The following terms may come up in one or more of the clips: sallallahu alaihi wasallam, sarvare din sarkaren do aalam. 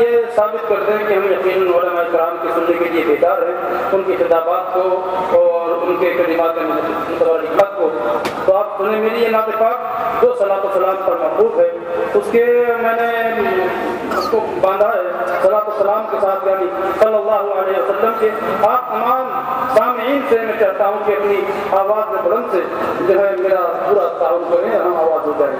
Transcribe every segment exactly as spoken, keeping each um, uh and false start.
یہ ثابت کرتے ہیں کہ ہم یقیناً علماء کرام کے سننے کے لیے بیدار ہیں, ان کی خطابات کو اور ان کے کلمات متبرکات کو. تو آپ سننے میں یہ نعت پاک جو صلاۃ و سلام پر محفوظ ہے اس کے میں نے اس کو باندھا ہے صلاۃ و سلام کے ساتھ, یعنی صلی اللہ علیہ وسلم کے. آپ تمام سامعین سے میں چاہتا ہوں کہ اپنی آواز میں بلند سے جو ہے میرا پورا تعاون کریں, ہم آواز ہو جائیں.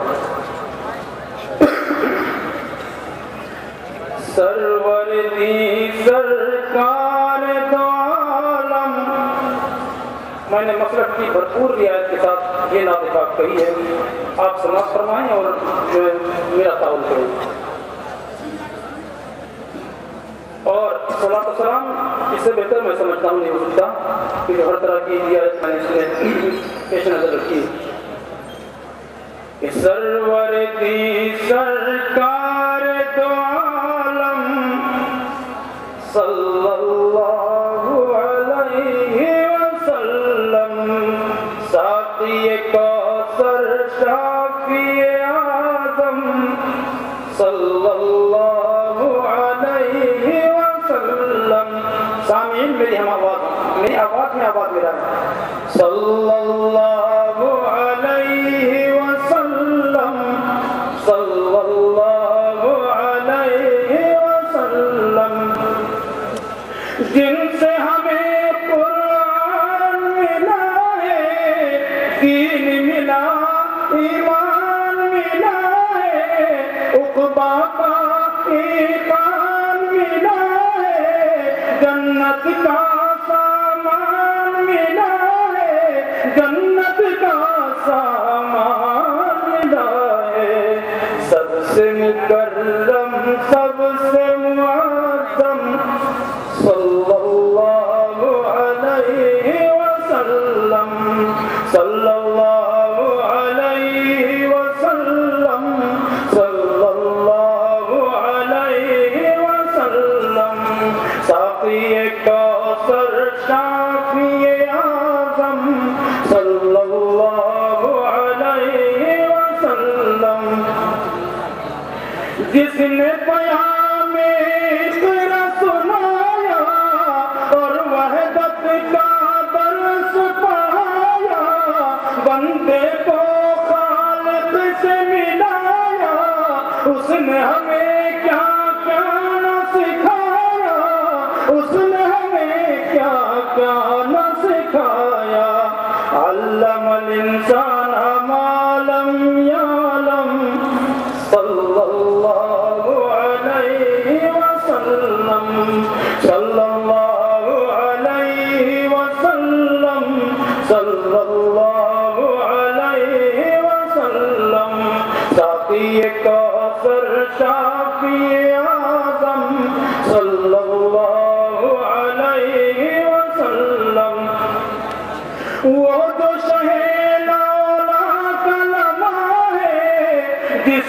سرور دی سرکار دو عالم, میں نے مسلک کی بھرپور رعایت کے ساتھ یہ نعت پاک کہی ہے, آپ سماعت فرمائیں اور میرا تعاون کریں. اور صلاۃ و سلام اس سے بہتر میں سمجھتا ہوں نہیں ہو سکتا, کیونکہ ہر طرح کی رعایت میں نے اس نے پیش نظر رکھی ہے. سرور دی سرکار دو صلی اللہ علیہ وسلم, ساقی کوثر شافی اعظم صلی اللہ علیہ وسلم. سامعین میری ہم آواز میری آواز میں آواز ملا صلی اللہ علیہ وسلم صلی اللہ علیہ وسلم. جن سے ہمیں قرآن ملا ہے, دین ملا, ایمان ملا ہے, عقبہ کا ایمان ملا ہے, جنت کا سامان ملا ہے, جنت کا سامان ملا ہے. سب سے مکرم سب سے معظم صلی اللہ علیہ وسلم صلی اللہ علیہ وسلم صلی اللہ علیہ وسلم. ساقی کوثر شافی اعظم صلی اللہ علیہ وسلم. جس نے پیام تیرا سنایا اور وحدت کا درس پڑھایا, بندے کو خالق سے ملایا, اس نے ہمیں کیا کیا نہ سکھایا, اس نے ہمیں کیا کیا نہ سکھایا. علم الانسان ما لم یعلم صلی اللہ علیہ وسلم صلی اللہ علیہ وسلم صلی اللہ علیہ وسلم. ساقی کوثر شافی اعظم صلی اللہ علیہ وسلم. وہ تو شہ جس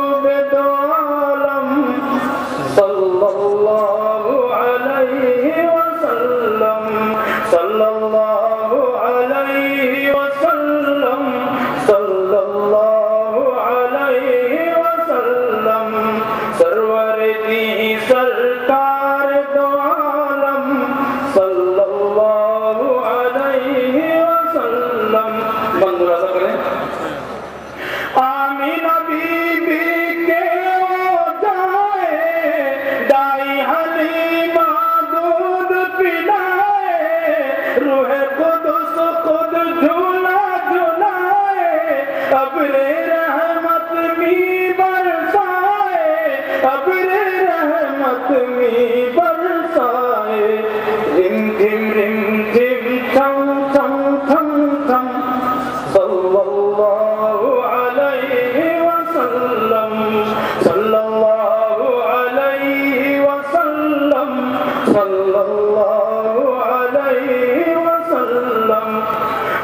دو عالم صلی اللہ علیہ وسلم صلی اللہ وسلم صلی اللہ علیہ وسلم. سرور دی سرکار دو عالم صلی اللہ علیہ وسلم. منظورہ کریں آمینہ بی بی کے وہ جائے, دائی حلیمہ دودھ پلائے, روح قدس خود جھولا جھولائے, ابر رحمت میں برسائے, ابر رحمت میں برسائے. رم دھم رم دھم تھم تھم تھم تھم صلی اللہ علیہ وسلم صلی اللہ علیہ وسلم صلی اللہ علیہ وسلم.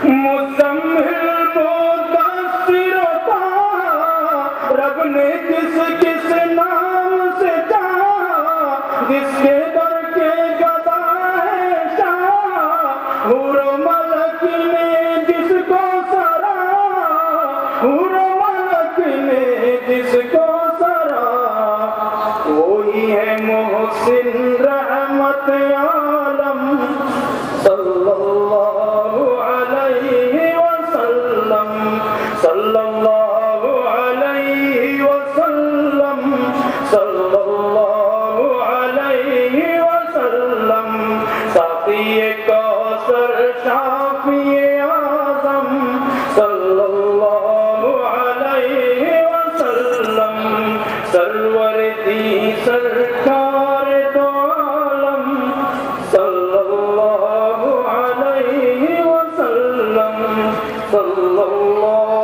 مزمل مدثر جس کے در کے گدا ہے شاہ حور ملک نے جس کو سرا حور ملک نے جس کو سرا وہی ہے محسن رحمت عالم sallallahu alaihi wasallam sallallahu alaihi wasallam sallallahu alaihi wasallam safiye kausar shafiye azam sallallahu alaihi wasallam sarvare din sarkaren do aalam sallallahu alaihi wasallam sallallahu